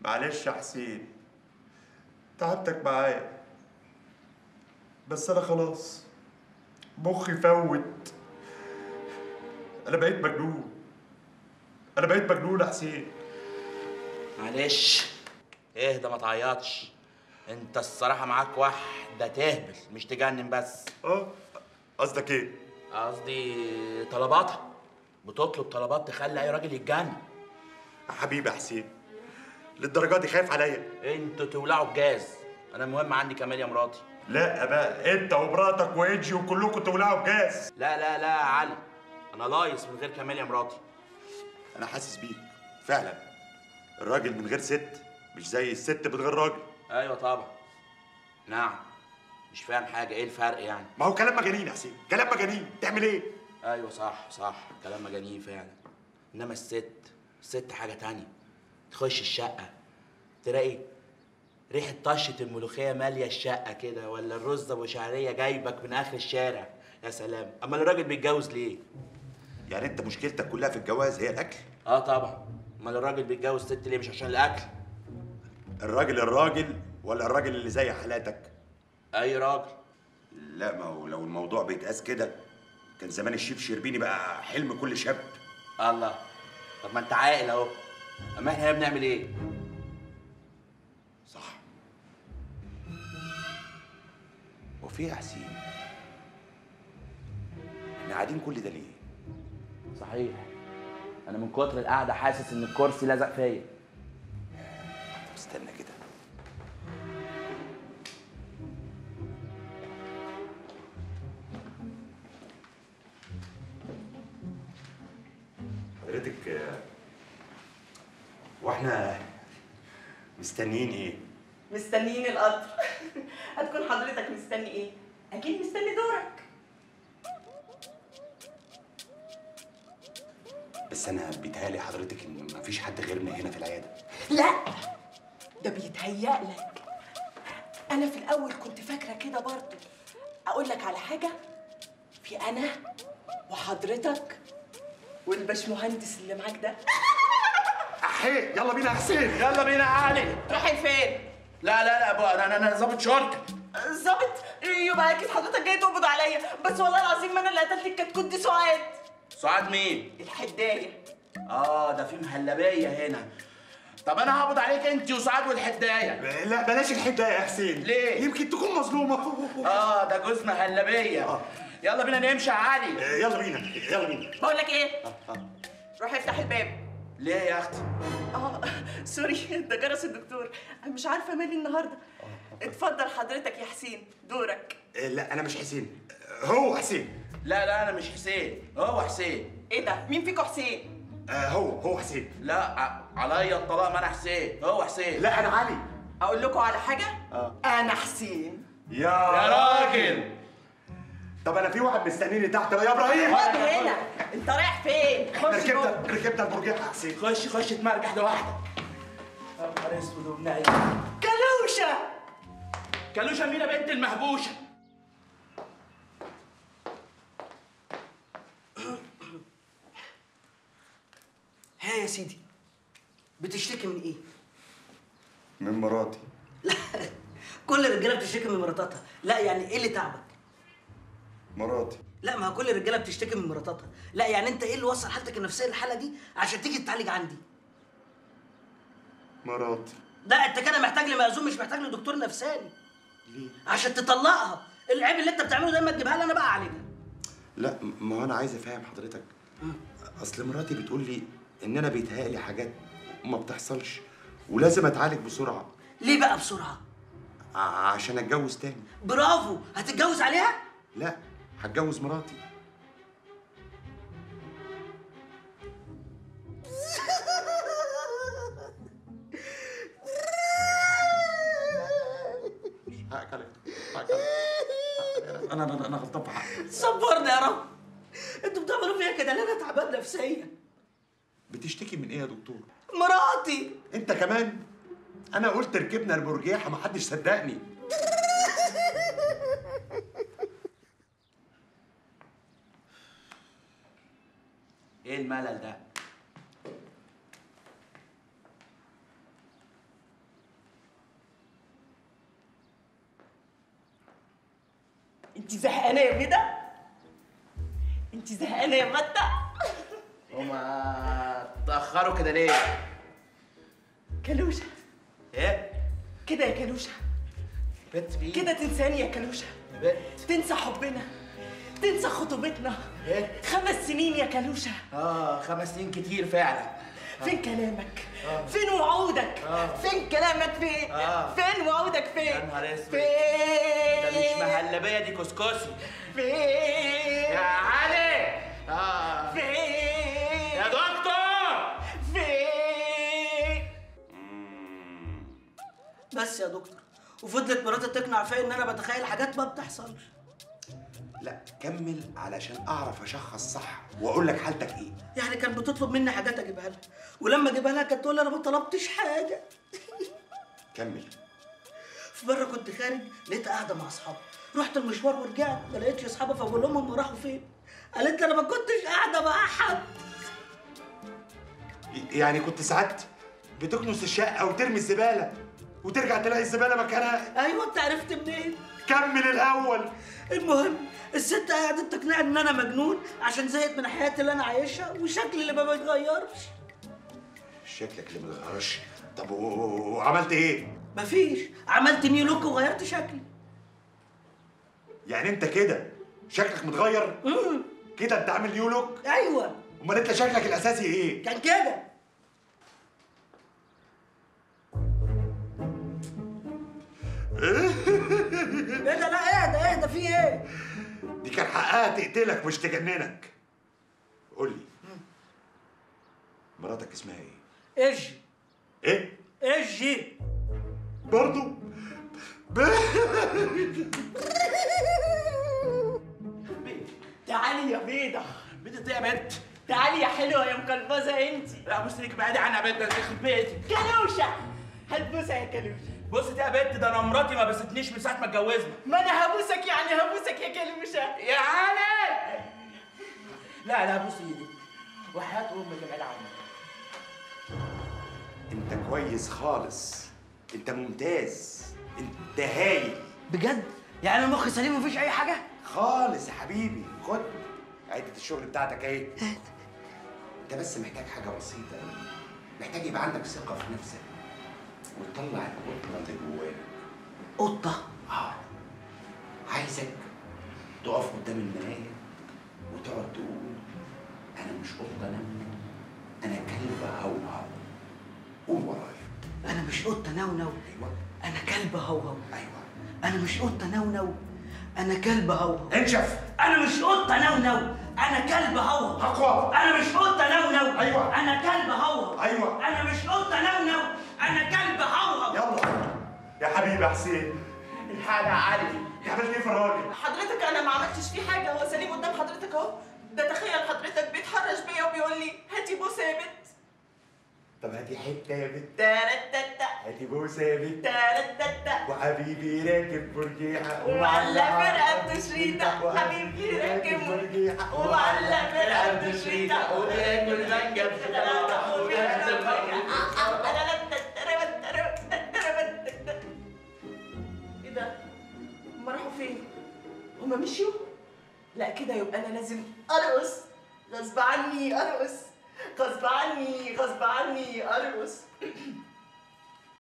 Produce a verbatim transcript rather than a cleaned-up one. معلش يا حسين تعبتك معايا، بس انا خلاص مخي فوت، انا بقيت مجنون، انا بقيت مجنون يا حسين. معلش اهدى ما تعيطش، انت الصراحه معاك واحده تهبل مش تجنن. بس اه قصدك ايه؟ قصدي طلباتها، بتطلب طلبات تخلي اي راجل يتجنن. حبيبي يا حسين للدرجه دي خايف عليا؟ انتوا تولعوا الجاز، انا المهم عندي كمال يا مراتي. لا بقى انت ومراتك وايدجي وكلكم تولعوا الجاز. لا لا لا يا علي، انا لايص من غير كمال يا مراتي. انا حاسس بيك فعلا، الراجل من غير ست مش زي الست من غير راجل. ايوه طبعا. نعم مش فاهم حاجه، ايه الفرق يعني؟ ما هو كلام مجانين يا حسين، كلام مجانين، تعمل ايه؟ ايوه صح صح كلام مجانين فعلا، انما الست الست حاجه تانية. تخش الشقه تلاقي ريحه طشه الملوخيه ماليه الشقه كده، ولا الرز ابو شعريه جايبك من اخر الشارع. يا سلام، اما الراجل بيتجوز ليه؟ يعني انت مشكلتك كلها في الجواز هي الاكل؟ اه طبعا، امال الراجل بيتجوز ست ليه؟ مش عشان الاكل؟ الراجل الراجل ولا الراجل اللي زي حالاتك؟ اي راجل. لا ما هو لو الموضوع بيتقاس كده كان زمان الشيف شربيني بقى حلم كل شاب. الله، طب ما انت عاقل اهو، اما احنا بنعمل ايه؟ صح. وفي يا حسين احنا قاعدين كل ده ليه؟ صحيح، انا من كتر القعده حاسس ان الكرسي لزق فيا. طب استنى كده، حضرتك واحنا مستنيين ايه؟ مستنيين القطر. هتكون حضرتك مستني ايه؟ اكيد مستني دورك. بس انا بيتهيألي حضرتك ان مفيش حد غيرنا هنا في العياده. لا ده بيتهيألك، انا في الاول كنت فاكره كده برضه. اقول لك على حاجه، في انا وحضرتك والباشمهندس اللي معاك ده. احيه يلا بينا يا حسين، يلا بينا يا علي. رايحين فين؟ لا لا لا بقى انا انا ظابط شرطه. ظابط؟ يبقى اكيد حضرتك جاي تقبض عليا، بس والله العظيم ما انا اللي قتلت الكتكوت دي. سعاد سعاد مين؟ الحدايه. اه ده في مهلبيه هنا. طب انا هقبض عليك انت وسعاد والحدايه. لا بلاش الحدايه يا حسين. ليه؟ يمكن تكون مظلومه. اه ده جوز مهلبيه. آه. يلا بينا نمشي يا علي. يلا بينا يلا بينا. بقول لك ايه؟ آه آه. روح افتح الباب. ليه يا اختي؟ اه سوري ده جرس الدكتور، انا مش عارفه مالي النهارده. آه. اتفضل حضرتك يا حسين دورك. آه لا انا مش حسين، هو حسين. لا لا انا مش حسين، هو حسين. ايه ده؟ مين فيكم حسين؟ آه هو هو حسين. لا عليا الطلاق، ما انا حسين، هو حسين. لا انا علي. اقول لكم على حاجه؟ آه. انا حسين. يا, يا راجل. طب انا في واحد مستنيني تحت يا ابراهيم. اقعد هنا، انت رايح فين؟ خش ركبت ركبت البرجيحه يا حسين. خش خش اتمرجح لوحدك. يا نهار اسود وبنعي. كلوشه كلوشه مين يا بنت المهبوشه؟ ها يا سيدي بتشتكي من ايه؟ من مراتي. لا كل الرجاله بتشتكي من مراتاتها. لا يعني ايه اللي تعبك؟ مراتي. لا ما كل الرجاله بتشتكي من مراتاتها. لا يعني انت ايه اللي وصل حالتك النفسيه للحاله دي عشان تيجي تتعالج عندي؟ مراتي. لا انت كده محتاج لمأذون، مش محتاج لدكتور نفساني. ليه؟ عشان تطلقها. العيب اللي انت بتعمله ده ما تجيبها لي انا بقى اعالجها. لا ما هو انا عايز افهم حضرتك. م. اصل مراتي بتقول لي ان انا بيتهيألي حاجات ما بتحصلش ولازم اتعالج بسرعه. ليه بقى بسرعه؟ عشان اتجوز تاني. برافو، هتتجوز عليها؟ لا هتجوز مراتي. حقك عليك، حقك عليك. انا انا انا غلطان في حقك. صبرني يا رب. انتوا بتعملوا فيا كده ليه؟ انا تعبان نفسيا. بتشتكي من ايه يا دكتور؟ مراتي. انت كمان؟ انا قلت ركبنا البرجيحه محدش صدقني. ايه الملل ده؟ انت زهقانه يا ميدة؟ انت زهقانه يا مدة؟ هما اتاخروا كده ليه؟ كلوشه ايه؟ كده يا كلوشه بنت بيه كده تنساني يا كلوشه يا بنت، تنسى حبنا، تنسى خطوبتنا يا بنت. خمس سنين يا كلوشه. اه خمس سنين كتير فعلا. فين كلامك؟ آه. فين وعودك؟ آه. فين كلامك فين؟ آه. فين وعودك فين؟ يا نهار اسود، ده مش مهلبية دي كسكسي. فين؟ يا علي آه. فين؟ يا دكتور فين؟ بس يا دكتور، وفضلت مراتي تقنع فيا ان انا بتخيل حاجات ما بتحصلش. لا كمل علشان اعرف اشخص صح واقول لك حالتك ايه. يعني كانت بتطلب مني حاجات اجيبها لها، ولما اجيبها لها كانت تقول لي انا ما طلبتش حاجه. كمل. في مره كنت خارج لقيت قاعده مع اصحابي، رحت المشوار ورجعت ما لقيتش اصحابي، فبقول لهم هم راحوا فين؟ قالت لي انا ما كنتش قاعده مع حد. يعني كنت ساعات بتكنس الشقه وترمي الزباله وترجع تلاقي الزباله مكانها؟ ايوه. انت عرفت منين؟ كمل الاول. المهم الست قعدت تقنعني ان انا مجنون عشان زهقت من حياتي اللي انا عايشها وشكلي اللي ما بيتغيرش. شكلك اللي ما بيتغيرش؟ طب وعملت ايه؟ مفيش، عملت نيو لوك وغيرت شكلي. يعني انت كده شكلك متغير؟ امم كده انت عامل نيو لوك؟ ايوه. امال انت شكلك الاساسي ايه؟ كان كده. ايه ده؟ لا ايه ده؟ ايه ده؟ في ايه؟ دي كان حقها تقتلك مش تجننك. قول لي مراتك اسمها ايه؟ ايجي. ايه؟ ايجي برضه؟ ب... تعالي يا بيضة. بيضة ايه يا بنت؟ تعالي يا حلوة يا مقلبزة انت. لا بصي ليكي بعيدة عنها يا بنت، انت خرب بيتك. كلوشة هلبسها يا كلوشة. بصي يا بنت، ده انا مراتي ما بستنيش من ساعه ما اتجوزنا. ما انا هبوسك، يعني هبوسك يا كلوشه يا علي. لا لا بصي ايدي وحياه امي اللي بعيد عنك. انت كويس خالص، انت ممتاز، انت هايل بجد. يعني انا مخي سليم مفيش اي حاجه خالص يا حبيبي. خد عده الشغل بتاعتك اهي. انت بس محتاج حاجه بسيطه، محتاج يبقى عندك ثقه في نفسك وتطلع القطه اللي جواك. قطه؟ اه. عايزك تقف قدام المرايه وتقعد تقول انا مش قطه نونو، انا كلبه هوهو، قوم ورايا. انا مش قطه نونو. ايوه. انا كلبه هوهو. ايوه. انا مش قطه نونو، انا كلبه هوهو. انشف. انا مش قطه نونو، انا كلبه هوهو. اقوى. انا مش قطه نونو. ايوه. انا كلبه هوهو. ايوه. انا مش قطه نونو، أنا كلب هوهو. يلا يا حبيبي يا حسين. الحق يا علي، أنت عملت إيه في الراجل؟ حضرتك أنا ما عملتش فيه حاجة، هو سليم قدام حضرتك أهو. ده تخيل حضرتك بيتحرش بيا وبيقول لي هاتي بوسة يا بنت. طب هاتي حتة يا بنت. تارتتا. هاتي بوسة يا بنت. تارتتا. وحبيبي راكب مرجيحة ومعلق فرقة بتشريطة. وحبيبي راكب مرجيحة ومعلق فرقة بتشريطة. وبياكل مانجا بشوكولاتة وبيحزم مانجا. هما مشيوا؟ لا كده يبقى انا لازم ارقص غصب عني، ارقص غصب عني، غصب عني ارقص.